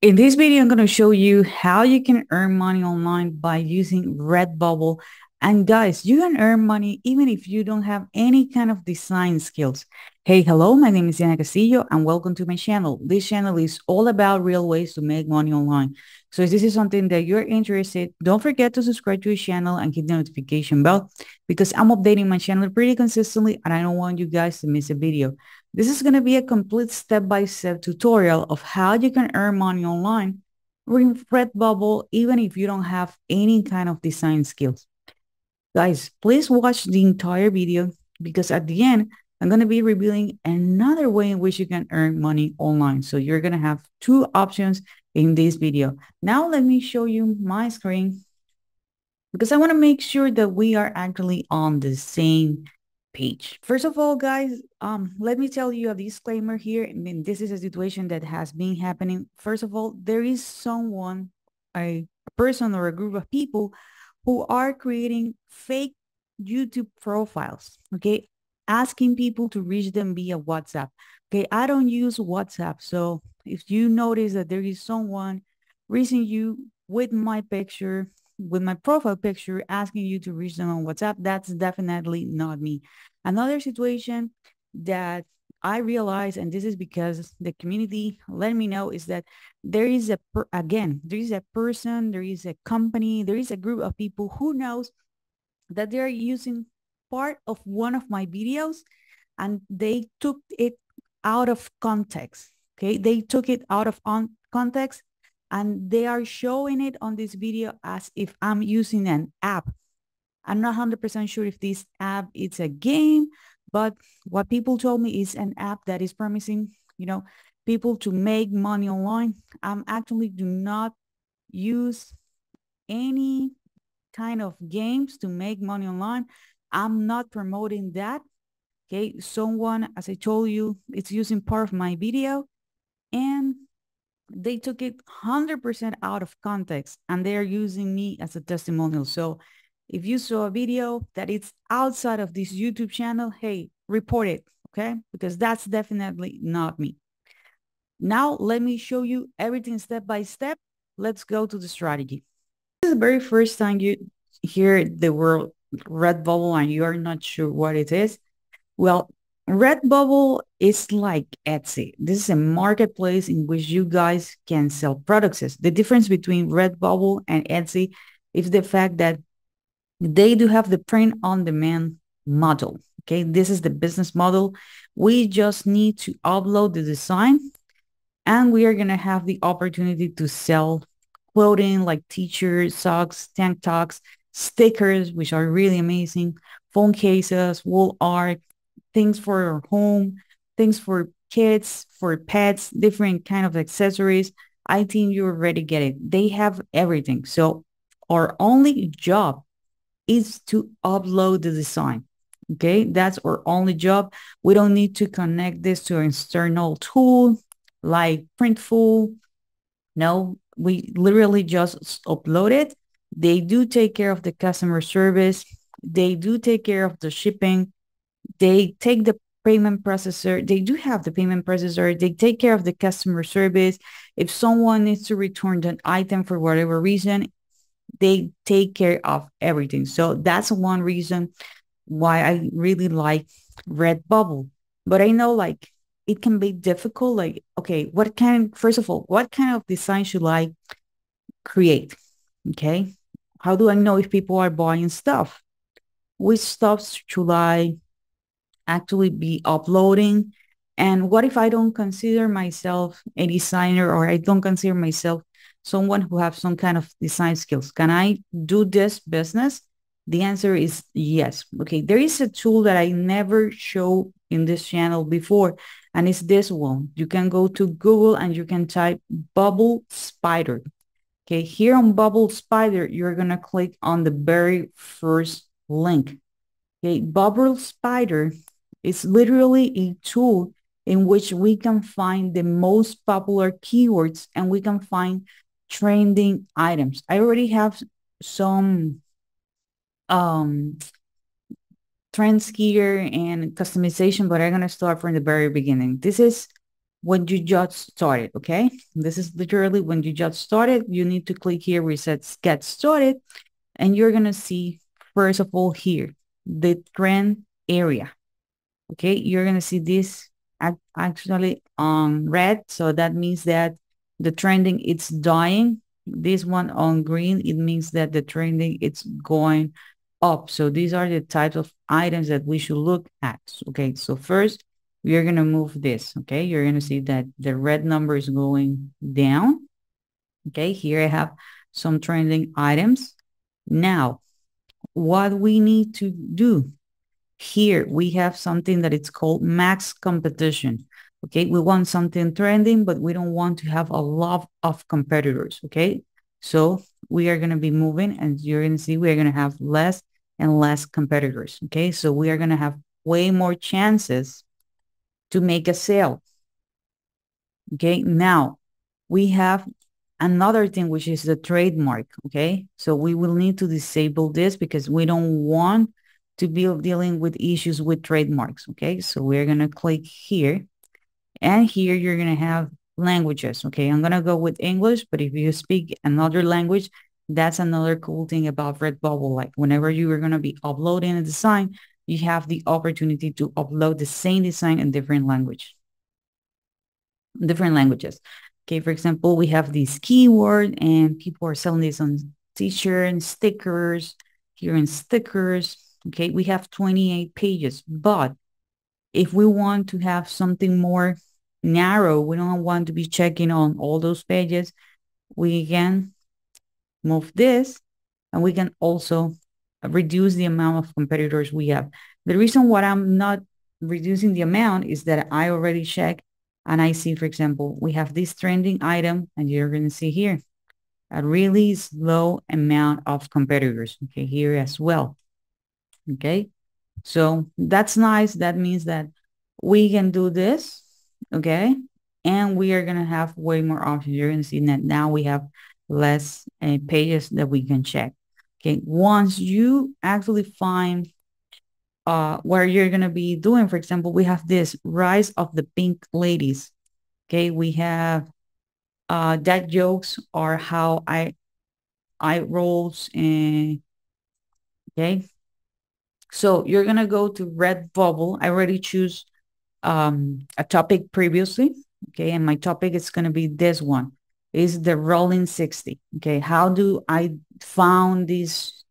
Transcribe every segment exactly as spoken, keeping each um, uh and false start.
In this video, I'm going to show you how you can earn money online by using Redbubble. And guys, you can earn money even if you don't have any kind of design skills. Hey, hello, my name is Diana Castillo and welcome to my channel. This channel is all about real ways to make money online. So if this is something that you're interested, don't forget to subscribe to the channel and hit the notification bell because I'm updating my channel pretty consistently and I don't want you guys to miss a video. This is going to be a complete step-by-step tutorial of how you can earn money online with Redbubble, even if you don't have any kind of design skills. Guys, please watch the entire video because at the end, I'm going to be revealing another way in which you can earn money online. So you're going to have two options in this video. Now, let me show you my screen because I want to make sure that we are actually on the same page. First of all, guys, um, let me tell you a disclaimer here. I mean, this is a situation that has been happening. First of all, there is someone, a person or a group of people who are creating fake YouTube profiles, okay? Asking people to reach them via WhatsApp. Okay, I don't use WhatsApp. So if you notice that there is someone reaching you with my picture, with my profile picture, asking you to reach them on WhatsApp, that's definitely not me. Another situation that I realized, and this is because the community let me know, is that there is a, per again, there is a person, there is a company, there is a group of people who knows that they're using part of one of my videos and they took it out of context, okay? They took it out of on context and they are showing it on this video as if I'm using an app. I'm not one hundred percent sure if this app is a game, but what people told me is an app that is promising, you know, people to make money online. I'm actually do not use any kind of games to make money online. I'm not promoting that. Okay, someone, as I told you, it's using part of my video and they took it one hundred percent out of context and they're using me as a testimonial. So if you saw a video that it's outside of this YouTube channel, hey, report it, okay? Because that's definitely not me. Now, let me show you everything step by step. Let's go to the strategy. This is the very first time you hear the word Redbubble and you are not sure what it is. Well, Redbubble is like Etsy. This is a marketplace in which you guys can sell products. The difference between Redbubble and Etsy is the fact that they do have the print on demand model. Okay, this is the business model. We just need to upload the design and we are going to have the opportunity to sell clothing like t-shirts, socks, tank tops, stickers, which are really amazing, phone cases, wall art, things for your home, things for kids, for pets, different kind of accessories. I think you already get it. They have everything. So our only job is to upload the design, okay? That's our only job. We don't need to connect this to an external tool like Printful. No, we literally just upload it. They do take care of the customer service. They do take care of the shipping. They take the payment processor. They do have the payment processor. They take care of the customer service. If someone needs to return an item for whatever reason, they take care of everything. So that's one reason why I really like Redbubble. But I know like it can be difficult. Like, okay, what kind, first of all, what kind of design should I create? Okay, how do I know if people are buying stuff? Which stuff should I actually be uploading? And what if I don't consider myself a designer or I don't consider myself someone who have some kind of design skills? Can I do this business? The answer is yes. Okay, there is a tool that I never show in this channel before, and it's this one. You can go to Google and you can type Bubble Spider. Okay, here on Bubble Spider, you're going to click on the very first link. Okay, Bubble Spider is literally a tool in which we can find the most popular keywords and we can find trending items. I already have some um, trends here and customization, but I'm going to start from the very beginning. This is when you just started, okay? This is literally when you just started. You need to click here where it says get started, and you're gonna see, first of all, here, the trend area, okay? You're gonna see this actually on red, so that means that the trending, it's dying. This one on green, it means that the trending, it's going up. So these are the types of items that we should look at, okay? So first, you're going to move this, okay? You're going to see that the red number is going down, okay? Here I have some trending items. Now, what we need to do here, we have something that it's called max competition, okay? We want something trending, but we don't want to have a lot of competitors, okay? So we are going to be moving, and you're going to see we're going to have less and less competitors, okay? So we are going to have way more chances to make a sale, okay? Now, we have another thing, which is the trademark, okay? So we will need to disable this because we don't want to be dealing with issues with trademarks, okay? So we're gonna click here, and here you're gonna have languages, okay? I'm gonna go with English, but if you speak another language, that's another cool thing about Redbubble. Like whenever you are gonna be uploading a design, you have the opportunity to upload the same design in different language, different languages. Okay, for example, we have this keyword, and people are selling this on t-shirt and stickers, here in stickers. Okay, we have twenty-eight pages, but if we want to have something more narrow, we don't want to be checking on all those pages, we can move this, and we can also reduce the amount of competitors we have. The reason why I'm not reducing the amount is that I already checked, and I see, for example, we have this trending item, and you're going to see here a really slow amount of competitors, okay, here as well, okay? So that's nice. That means that we can do this, okay? And we are going to have way more options. You're going to see that now we have less uh, pages that we can check. Okay, once you actually find uh, where you're going to be doing, for example, we have this rise of the pink ladies. Okay, we have uh, dad jokes or how I, I rolls. And, okay, so you're going to go to Redbubble. I already choose um, a topic previously. Okay, and my topic is going to be this one. Is the rolling sixty, okay? How do I found this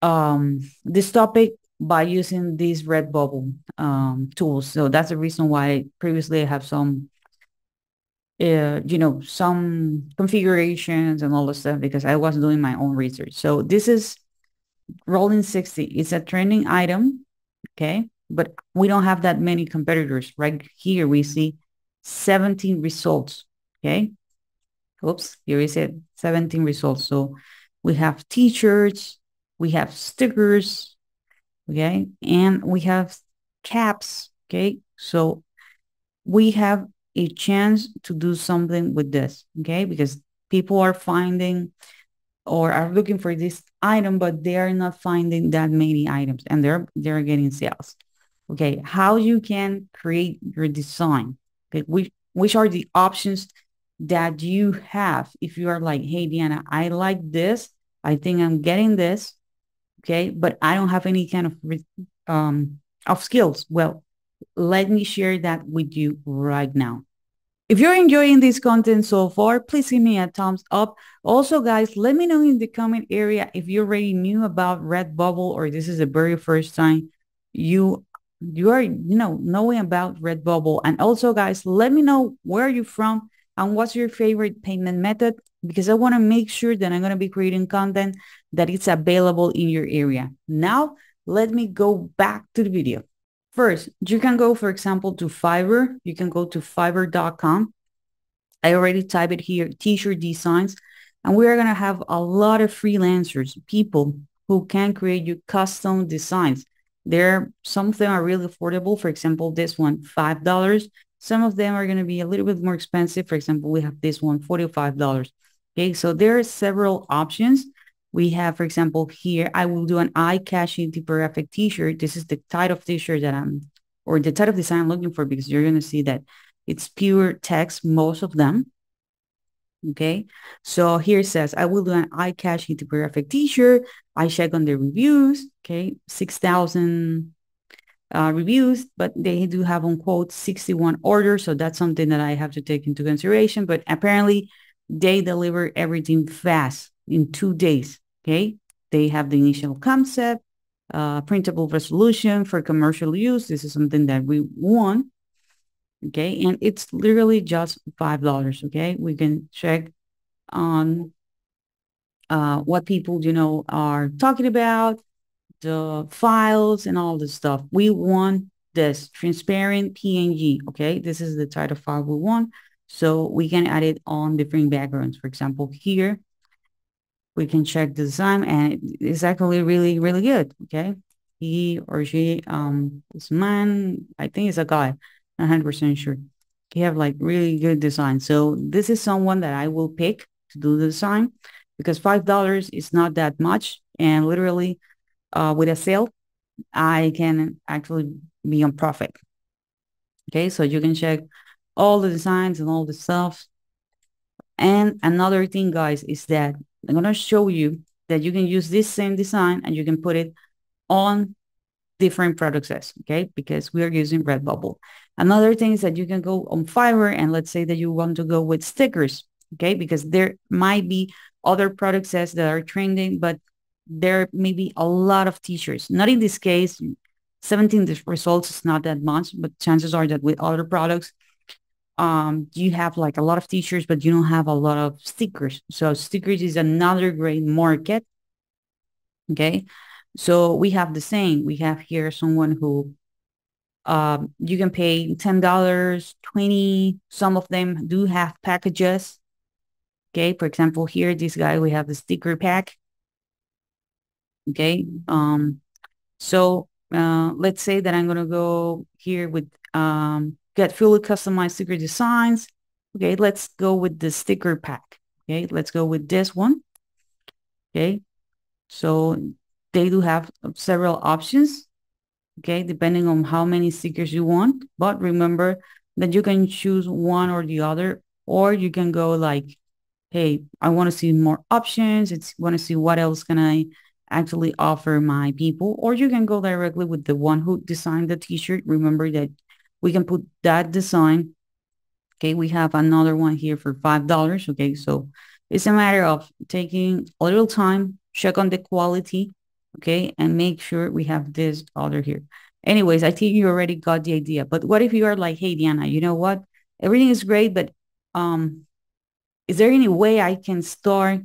um this topic? By using these Redbubble um tools. So that's the reason why previously I have some uh you know, some configurations and all the stuff, because I was doing my own research. So this is rolling sixty. It's a trending item, okay, but we don't have that many competitors. Right here we see seventeen results, okay? Oops, here is it, seventeen results. So we have t-shirts, we have stickers, okay? And we have caps, okay? So we have a chance to do something with this, okay? Because people are finding or are looking for this item, but they are not finding that many items, and they're, they're getting sales. Okay, how you can create your design, okay? Which, which are the options that you have? If you are like, hey, Diana, I like this, I think I'm getting this, okay, but I don't have any kind of um of skills. Well, let me share that with you right now. If you're enjoying this content so far, please give me a thumbs up. Also, guys, let me know in the comment area if you already knew about Redbubble, or this is the very first time you you are you know knowing about Redbubble. And also, guys, let me know where you're from and what's your favorite payment method, because I want to make sure that I'm going to be creating content that it's available in your area. Now, let me go back to the video. First, you can go, for example, to Fiverr. You can go to fiverr dot com. I already typed it here, t-shirt designs, and we are going to have a lot of freelancers, people who can create you custom designs. There, some of them are really affordable. For example, this one, five dollars. Some of them are going to be a little bit more expensive. For example, we have this one, forty-five dollars. Okay, so there are several options. We have, for example, here, I will do an eye-catching typographic t-shirt. This is the type of t-shirt that I'm, or the type of design I'm looking for, because you're going to see that It's pure text, most of them. Okay, so here it says, I will do an eye-catching into perfect t-shirt. I check on the reviews, okay, six thousand uh, reviews, but they do have on quote sixty-one orders. So that's something that I have to take into consideration. But apparently they deliver everything fast in two days, okay? They have the initial concept, uh, printable resolution for commercial use. This is something that we want. Okay, and it's literally just five dollars. Okay, we can check on uh, what people, you know, are talking about, the files and all this stuff. We want this transparent P N G. Okay, this is the type of file we want. So we can add it on different backgrounds. For example, here, we can check the design and it's actually really, really good. Okay, he or she, um, this man, I think it's a guy. one hundred percent sure. You have like really good design. So this is someone that I will pick to do the design because five dollars is not that much. And literally uh, with a sale, I can actually be on profit. Okay, so you can check all the designs and all the stuff. And another thing, guys, is that I'm going to show you that you can use this same design and you can put it on different products, okay, because we are using Redbubble. Another thing is that you can go on Fiverr and let's say that you want to go with stickers, okay, because there might be other products that are trending, but there may be a lot of t-shirts. Not in this case, seventeen results is not that much, but chances are that with other products, um, you have like a lot of t-shirts, but you don't have a lot of stickers. So stickers is another great market, okay. So we have the same. We have here someone who um, you can pay ten dollars, twenty dollars. Some of them do have packages. Okay, for example, here, this guy, we have the sticker pack. Okay, um, so uh, let's say that I'm going to go here with um, get fully customized sticker designs. Okay, let's go with the sticker pack. Okay, let's go with this one. Okay, so they do have several options, okay, depending on how many stickers you want. But remember that you can choose one or the other, or you can go like, hey, I want to see more options. It's want to see what else can I actually offer my people. Or you can go directly with the one who designed the t-shirt. Remember that we can put that design. Okay, we have another one here for five dollars. Okay, so it's a matter of taking a little time, check on the quality. Okay, and make sure we have this other here. Anyways, I think you already got the idea. But what if you are like, hey, Diana, you know what? Everything is great, but um, is there any way I can start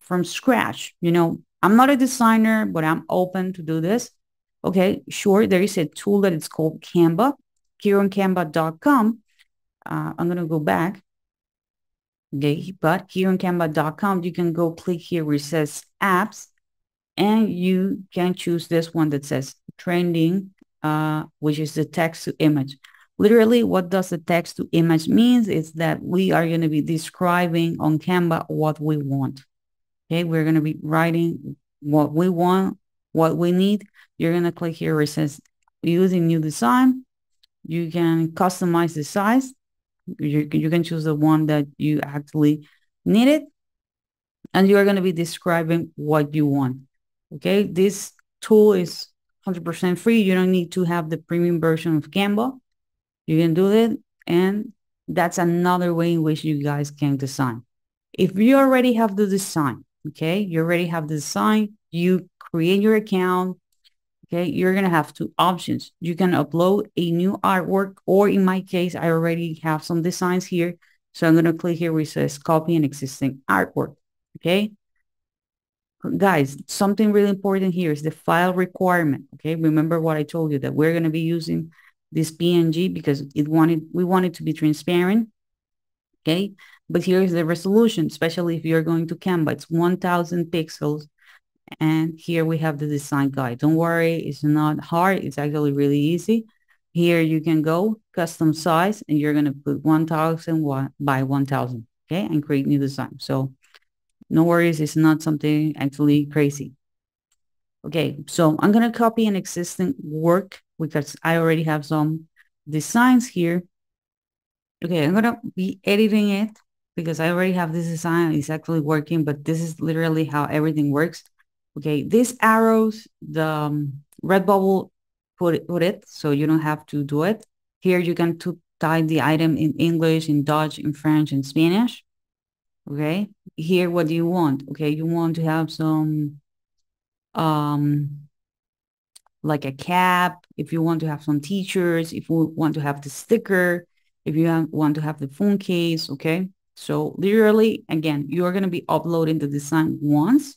from scratch? You know, I'm not a designer, but I'm open to do this. Okay, sure, there is a tool that is called Canva. Here on Canva dot com, uh, I'm going to go back. Okay, but here on Canva dot com, you can go click here where it says apps. And you can choose this one that says trending, uh, which is the text to image. Literally, what does the text to image means is that we are going to be describing on Canva what we want. Okay, we're going to be writing what we want, what we need. You're going to click here where it says using new design. You can customize the size. You, you can choose the one that you actually needed. And you are going to be describing what you want. Okay, this tool is one hundred percent free. You don't need to have the premium version of Canva. You can do it. And that's another way in which you guys can design. If you already have the design, okay, you already have the design, you create your account, okay, you're going to have two options. You can upload a new artwork, or in my case, I already have some designs here. So I'm going to click here where it says copy an existing artwork, okay. Guys, something really important here is the file requirement, okay? Remember what I told you, that we're going to be using this P N G because it wanted we want it to be transparent, okay? But here's the resolution, especially if you're going to Canva. It's one thousand pixels, and here we have the design guide. Don't worry, it's not hard. It's actually really easy. Here you can go, custom size, and you're going to put one thousand by one thousand, okay? And create new design. So no worries, it's not something actually crazy. Okay, so I'm going to copy an existing work because I already have some designs here. Okay, I'm gonna be editing it because I already have this design. It's actually working, but this is literally how everything works. Okay, these arrows, the um, Redbubble put it, put it, so you don't have to do it. Here you can to type the item in English, in Dutch, in French, in Spanish. Okay, here what do you want? Okay, you want to have some, um, like a cap, if you want to have some t-shirts, if you want to have the sticker, if you have, want to have the phone case, okay? So literally, again, you're gonna be uploading the design once.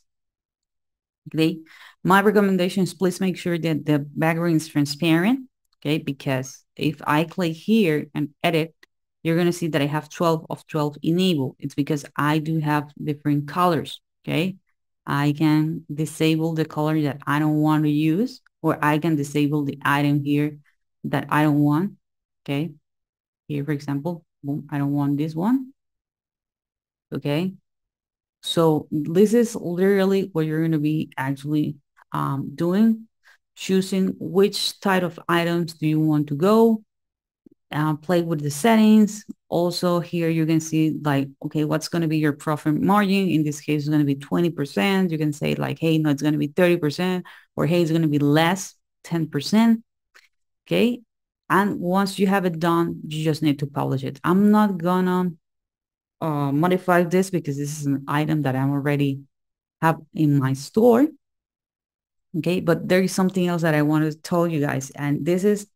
Okay, my recommendation is please make sure that the background is transparent, okay? Because if I click here and edit, you're gonna see that I have twelve of twelve enabled. It's because I do have different colors, okay? I can disable the color that I don't want to use, or I can disable the item here that I don't want, okay? Here, for example, boom, I don't want this one, okay? So this is literally what you're gonna be actually um, doing, choosing which type of items do you want to go, uh, play with the settings. Also here you can see like, okay, what's gonna be your profit margin? In this case, it's gonna be twenty percent. You can say like, hey, no, it's gonna be thirty percent, or hey, it's gonna be less, ten percent, okay? And once you have it done, you just need to publish it. I'm not gonna uh, modify this because this is an item that I already have in my store. Okay, but there is something else that I want to tell you guys. And this is,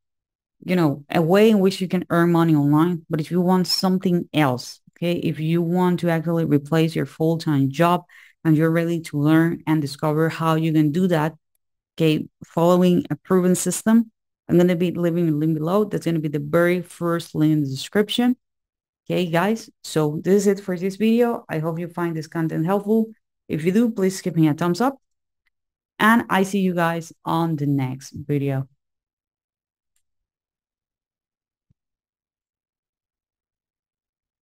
you know, a way in which you can earn money online. But if you want something else, okay, if you want to actually replace your full-time job and you're ready to learn and discover how you can do that, okay, following a proven system, I'm going to be leaving a link below. That's going to be the very first link in the description. Okay, guys. So this is it for this video. I hope you find this content helpful. If you do, please give me a thumbs up. And I see you guys on the next video.